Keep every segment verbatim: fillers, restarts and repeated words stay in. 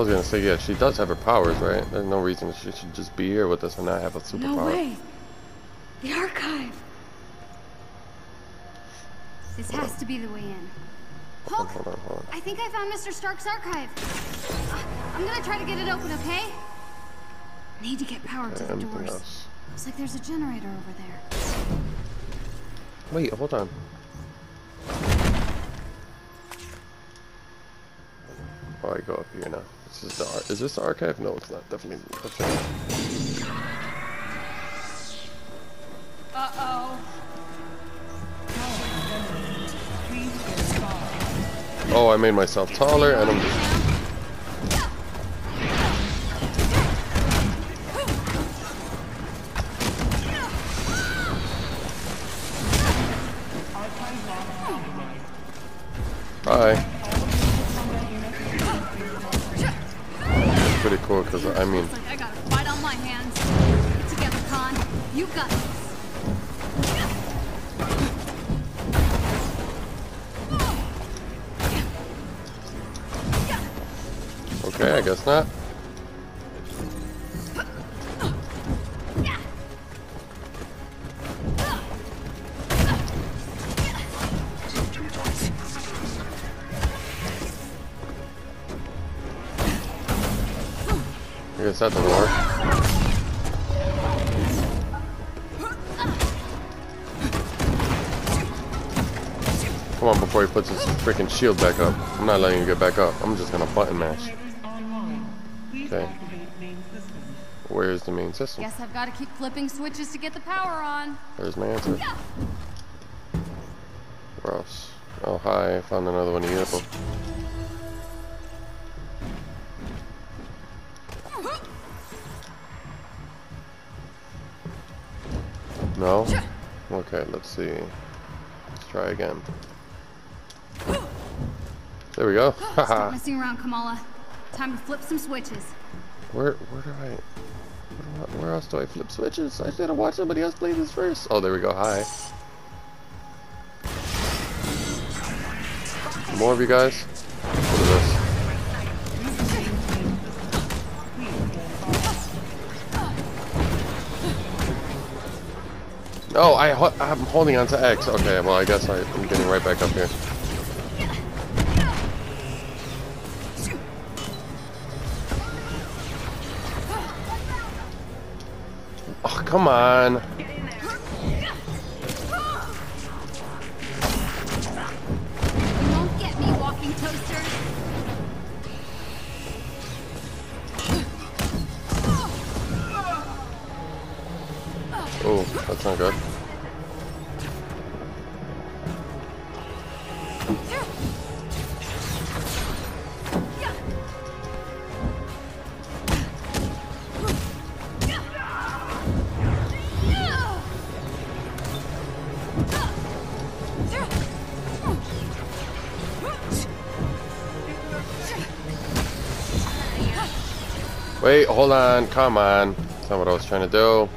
was gonna say, yeah, she does have her powers, right? There's no reason she should just be here with us and not have a superpower. No way. The archive. This has to be the way in. Hulk, hold on, hold on. I think I found Mister Stark's archive. I'm gonna try to get it open, okay? Need to get power to the doors. Else. Looks like there's a generator over there. Wait, hold on. Oh, I go up here now. This is the ar is this the archive? No, it's not. Definitely. Definitely. Uh oh. Oh, I made myself taller, and I'm just. Pretty cool, because I mean, like I got a fight on my hands. Get together, Khan. You got this. Okay, I guess not. I guess that doesn't work. Come on, before he puts his freaking shield back up. I'm not letting you get back up. I'm just gonna button mash. Okay. Where is the main system? Guess I've got to keep flipping switches to get the power on. There's my answer. Where else? Oh hi! I found another one of you. No? Okay, let's see. Let's try again. There we go. Stop messing around, Kamala. Time to flip some switches. Where where do I where, do I, where else do I flip switches? I should have watched somebody else play this first. Oh, there we go. Hi. More of you guys? Look at this. Oh, I ho I'm holding on to X. Okay, well, I guess I, I'm getting right back up here. Oh, come on. You won't get me, walking toaster. Oh, that's not good. Wait, hold on, come on. That's not what I was trying to do.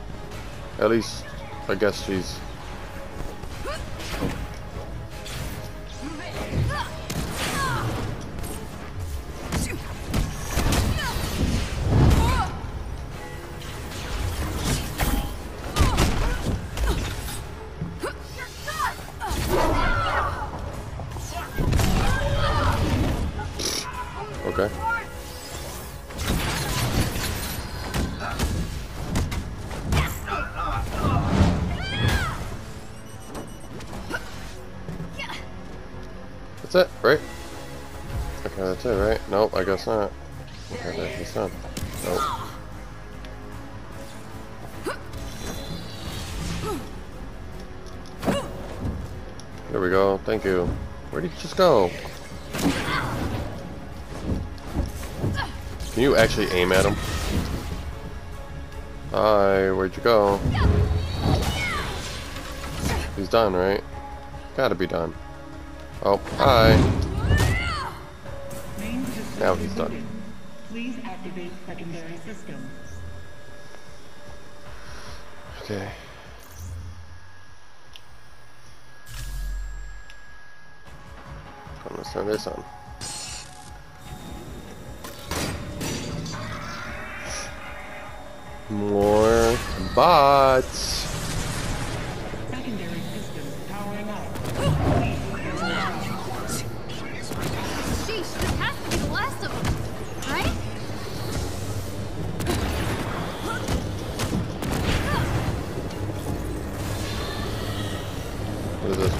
At least, I guess she's... Okay. That's it, right? Okay, that's it, right? Nope, I guess not. Okay, that's just done. Nope. There we go, thank you. Where did you just go? Can you actually aim at him? Hi, where'd you go? He's done, right? Gotta be done. Oh, hi. Now he's done. Please activate secondary system. Okay. I'm gonna turn this on. More bots. Secondary system powering up. Sheesh, this has to be the last of them, right? What is this?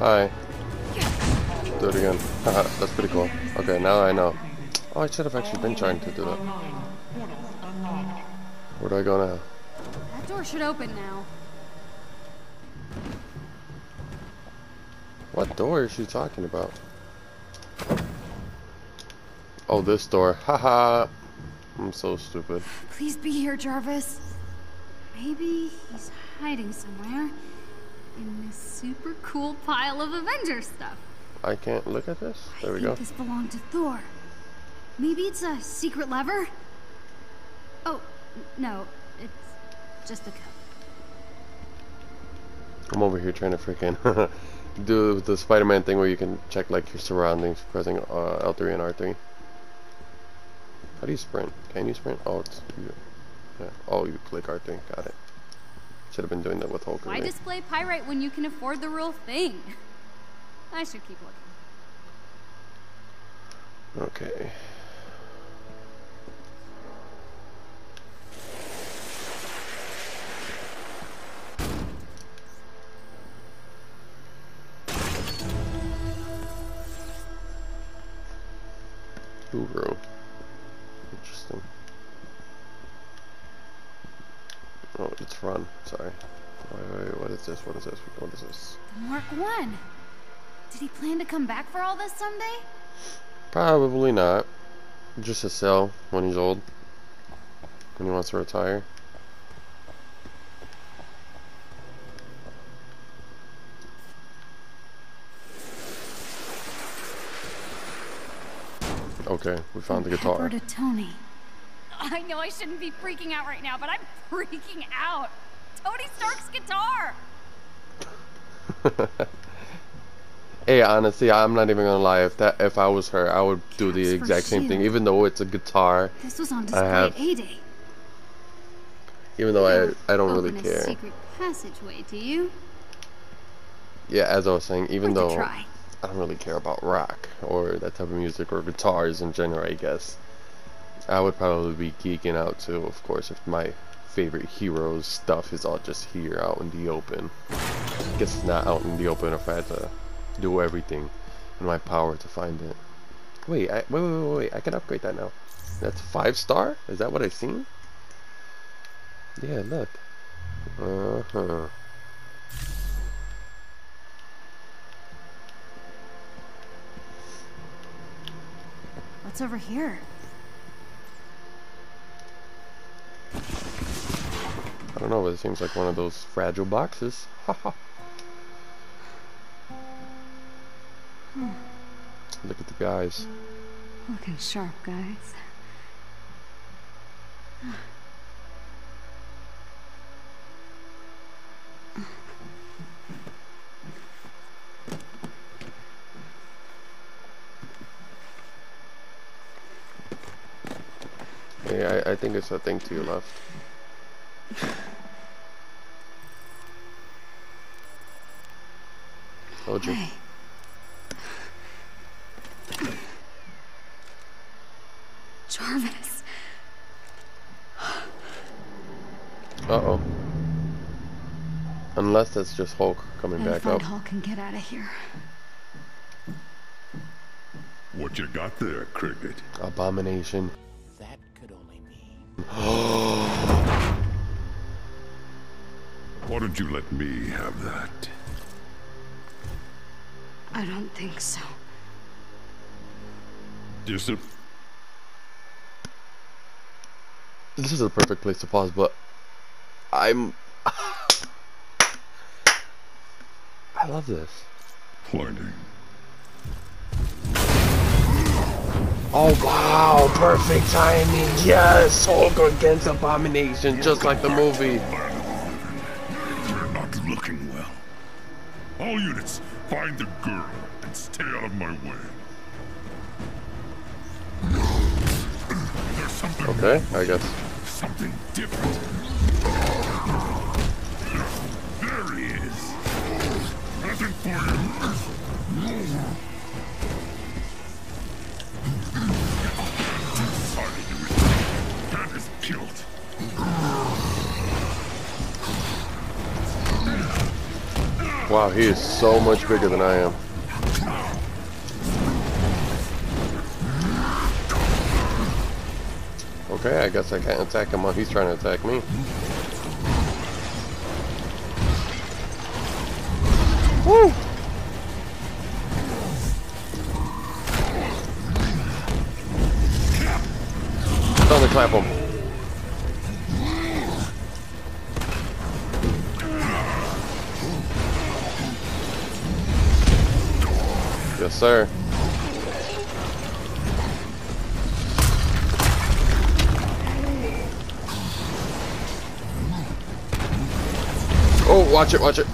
Hi. Do it again. That's pretty cool. Okay, now I know. Oh, I should have actually been trying to do that. Where do I go now? That door should open now. What door is she talking about? Oh, this door. Haha. I'm so stupid. Please be here, Jarvis. Maybe he's hiding somewhere. In this super cool pile of Avengers stuff. I can't look at this. There I we think go. This belonged to Thor. Maybe it's a secret lever. Oh no, it's just a cup. I'm over here trying to freaking do the Spider-Man thing where you can check like your surroundings, pressing uh, L three and R three. How do you sprint? Can you sprint? Oh, it's you. Yeah. Oh, you click R three. Got it. Should have been doing that with Hulk. Why display pyrite when you can afford the real thing? I should keep looking. Okay. Guru. Interesting. Oh, it's run. Sorry. Wait, wait, what is this? What is this? What is this? Mark one. Did he plan to come back for all this someday? Probably not. Just to sell when he's old. When he wants to retire. Okay, we found the guitar. Pepper to Tony. I know I shouldn't be freaking out right now, but I'm freaking out. Tony Stark's guitar. Hey, honestly, I'm not even gonna lie. If that, if I was her, I would Caps do the exact same shield. thing. Even though it's a guitar, this was on display I have, at A-Day. Even though you I, I don't open really a care. Secret passageway, do you? Yeah, as I was saying, even Worth though try. I don't really care about rock or that type of music or guitars in general, I guess. I would probably be geeking out too, of course, if my favorite hero's stuff is all just here, out in the open. I guess it's not out in the open if I had to do everything in my power to find it. Wait, I, wait, wait, wait, wait, I can upgrade that now. That's five star? Is that what I've seen? Yeah, look. Uh-huh. What's over here? I don't know, but it seems like one of those fragile boxes. Haha. hmm. Look at the guys. Looking sharp, guys. Hey, I, I think it's a thing to your left. Told you. Hey. Jarvis. Uh-oh. Unless that's just Hulk coming back up. Hulk and get out of here. What you got there, Cricket? Abomination. That could only mean. Why don't you let me have that? I don't think so. Disap- This is the perfect place to pause, but I'm... I love this. Flirting. Oh wow, perfect timing. Yes, Hulk against Abomination, just like the movie. You're not looking well. All units, find the girl and stay out of my way. There's something. Okay, I guess. Something different. There he is. Nothing for you. Wow, he is so much bigger than I am. Okay, I guess I can't attack him while he's trying to attack me. Woo! Tell me, clap him. Yes, sir. Oh, watch it, watch it.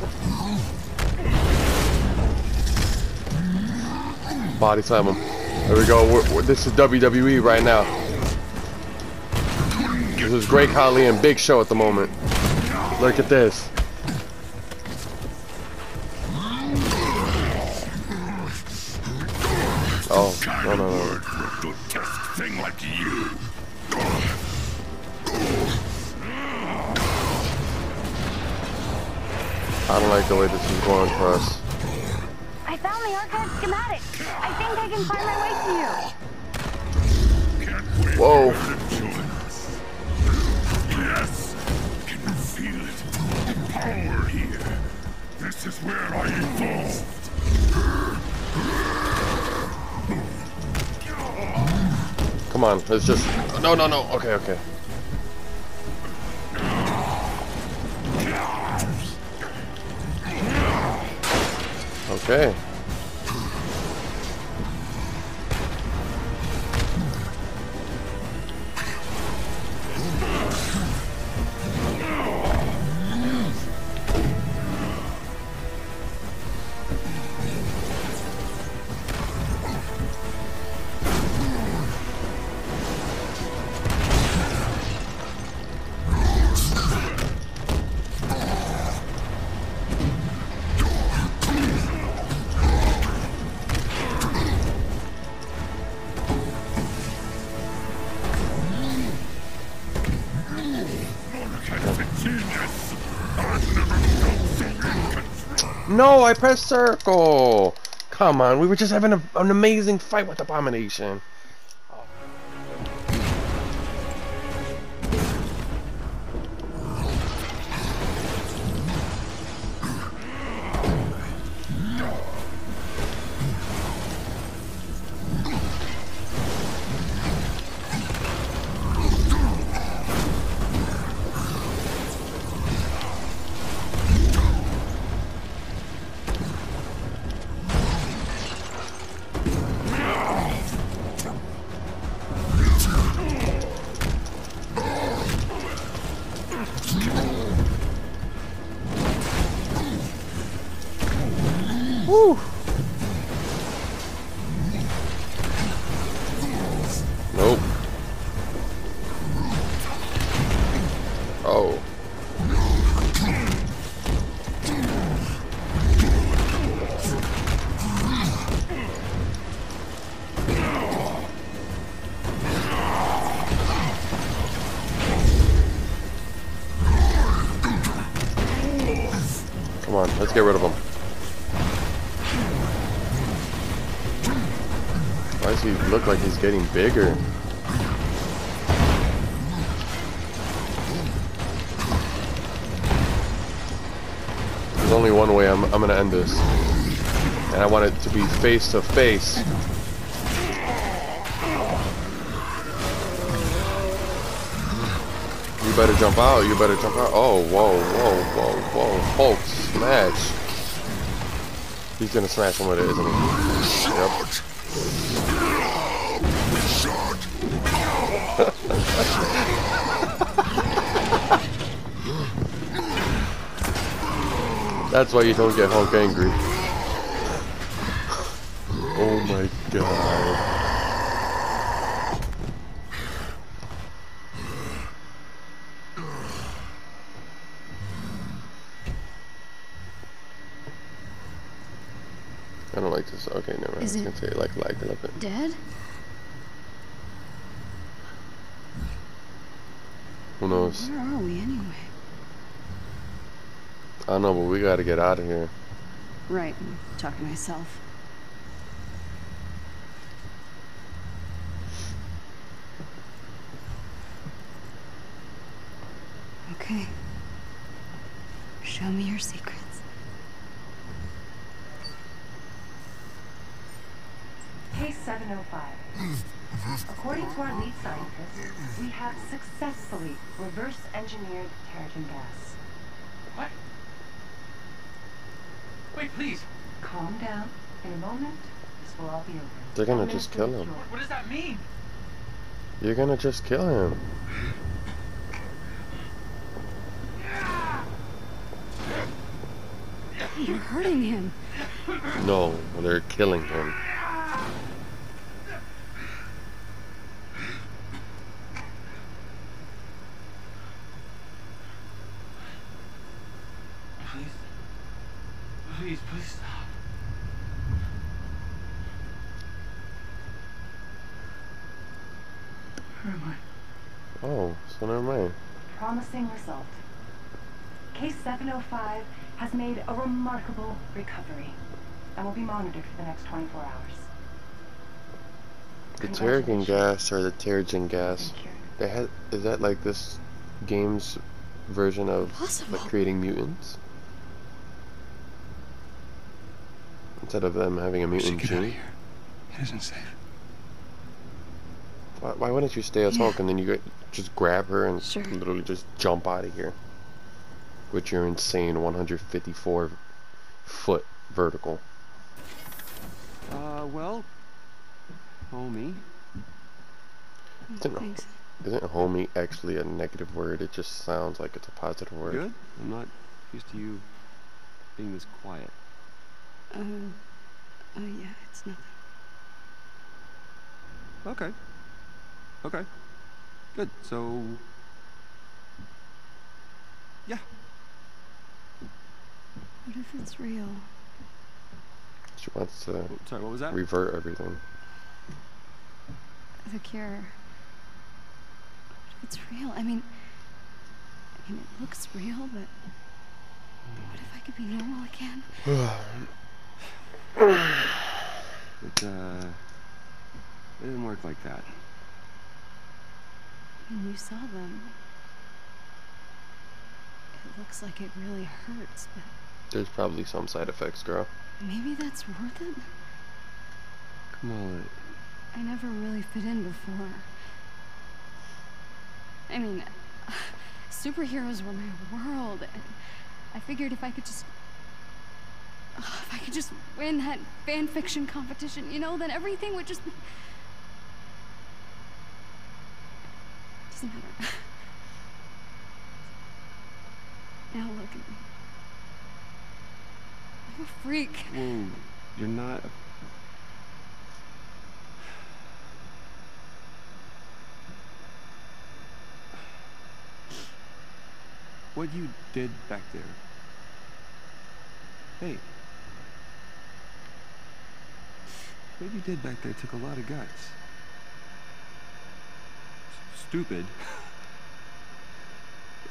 Body slam him. There we go. We're, we're, this is W W E right now. This is Greg Holly and Big Show at the moment. Look at this. Oh, no, no, no. Grotesque thing like you. I don't like the way this is going for us. I found the archive schematic. I think I can find my way to you. Can't wait. Whoa. Yes. Can you feel it? The power here. This is where I evolved. Come on, let's just... No, no, no. Okay, okay. Okay. No, I pressed circle. Come on, we were just having a, an amazing fight with Abomination. Woo. Nope. Oh. Come on, let's get rid of him. Why does he look like he's getting bigger? There's only one way I'm, I'm gonna end this. And I want it to be face to face. you better jump out, you better jump out. Oh, whoa, whoa, whoa, whoa. Hulk smash. He's gonna smash him with it, isn't he? Yep. That's why you don't get Hulk angry. Oh my god. I don't like this. Okay, never mind. I can say like like a little bit. Dead? Who knows? Where are we anyway? I don't know, but we gotta get out of here. Right, I'm talking to myself. Okay. Show me your secret. seven oh five. According to our lead scientist, we have successfully reverse engineered teragen gas. What? Wait, please. Calm down. In a moment, this will all be over. They're gonna just kill him. What does that mean? You're gonna just kill him. You're hurting him. No, they're killing him. Please, please stop. Where am I? Oh, so never mind. Promising result. Case seven oh five has made a remarkable recovery and will be monitored for the next twenty-four hours. The teragen gas, or the teragen gas, they had, is that like this game's version of like creating mutants? Instead of them having a mutant gene. It isn't safe. Why, why wouldn't you stay as Hulk, yeah, and then you just grab her and sure. literally just jump out of here with your insane one hundred fifty-four foot vertical? Uh, well, homie. Isn't, Thanks. isn't homie actually a negative word? It just sounds like it's a positive word. Good? I'm not used to you being this quiet. Uh, oh yeah, it's nothing. Okay. Okay. Good, so... Yeah. What if it's real? She wants to... Sorry, what was that? Revert everything. The cure. What if it's real? I mean... I mean, it looks real, but... What if I could be normal again? It, uh, it didn't work like that. When you saw them, it looks like it really hurts, but... There's probably some side effects, girl. Maybe that's worth it? Come on. I never really fit in before. I mean, uh, superheroes were my world, and I figured if I could just... Oh, if I could just win that fan fiction competition, you know, then everything would just be... It doesn't matter. Now look at me. I'm a freak. Whoa, you're not... What you did back there... Hey... What you did back there took a lot of guts. S stupid.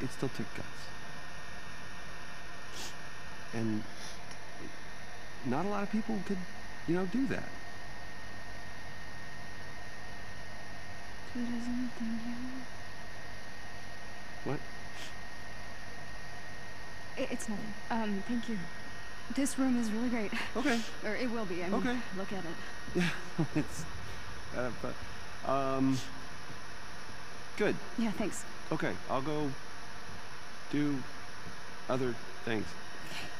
It still took guts. And it, not a lot of people could, you know, do that. Dude, isn't anything new? What? It, it's nothing. Um, thank you. This room is really great. Okay. Or it will be, I mean, okay. Look at it. Yeah, it's... Uh, but, um... Good. Yeah, thanks. Okay, I'll go do other things. Okay.